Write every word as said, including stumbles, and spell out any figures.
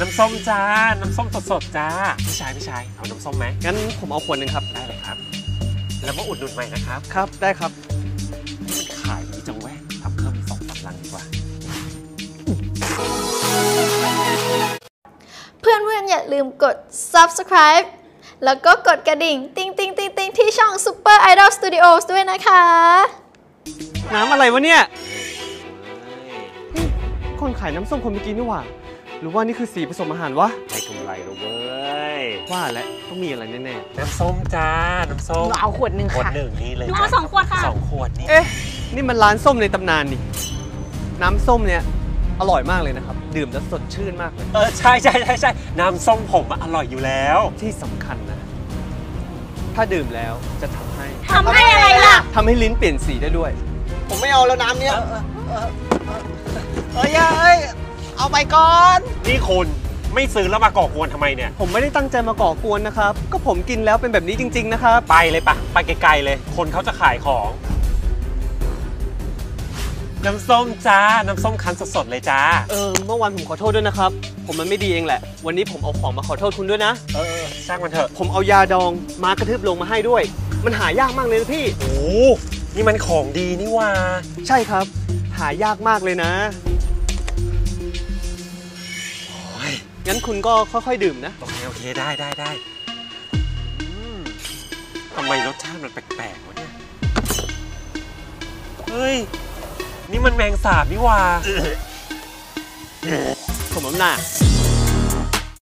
น้ำส้มจ้าน้ำส้มสดๆจ้าพี่ชายพี่ชายเอาน้ำส้มไหมงั้นผมเอาขวดหนึ่งครับได้เลยครับแล้วก็อุดหนุนใหม่นะครับครับได้ครับมันขายที่จังแวะทำเพิ่มสองสามลังดีกว่าเพื่อนเพื่อนอย่าลืมกด subscribe แล้วก็กดกระดิ่งติ๊งติ๊งติ๊งติ๊งที่ช่อง Super Idol Studios ด้วยนะคะน้ำอะไรวะเนี่ยคนขายน้ำส้มคนเมื่อกี้นี่หว่าหรือว่านี่คือสีผสมอาหารวะไม่กำไรหรอกเว้ยว่าแล้วต้องมีอะไรแน่ๆน้ำส้มจ้าน้ำส้มเอาขวดหนึ่งค่ะขวดหนึ่งนี่เลยเอาสองขวดค่ะสองขวดนี่เอ๊ะนี่มันร้านส้มในตำนานนี่น้ำส้มเนี่ยอร่อยมากเลยนะครับดื่มแล้วสดชื่นมากเลยเออใช่ใช่ใช่ใช่น้ำส้มผมอร่อยอยู่แล้วที่สำคัญนะถ้าดื่มแล้วจะทำให้ทำให้อะไรล่ะทำให้ลิ้นเปลี่ยนสีได้ด้วยผมไม่เอาแล้วน้ำเนี้ยเอ้ยเอ้ยเอาไปก่อนนี่คุณไม่ซื้อแล้วมาก่อกวนทำไมเนี่ยผมไม่ได้ตั้งใจมาก่อกวนนะครับก็ผมกินแล้วเป็นแบบนี้จริงๆนะครับไปเลยปะไปไกลๆเลยคนเขาจะขายของน้ำส้มจ้าน้ำส้มคั้นสดๆเลยจ้าเออเมื่อวันผมขอโทษด้วยนะครับผมมันไม่ดีเองแหละวันนี้ผมเอาของมาขอโทษคุณด้วยนะเออช่างมันเถอะผมเอายาดองมากระทืบลงมาให้ด้วยมันหายากมากเลยนะพี่โอ้นี่มันของดีนี่ว่าใช่ครับหายากมากเลยนะงั้นคุณก็ค่อยๆดื่มนะโอเคโอเคได้ได้ได้ทำไมรสชาติมันแปลกๆวะเนี่ยเฮ้ยนี่มันแมงสาบนี่ว่าผมน้ำหนัก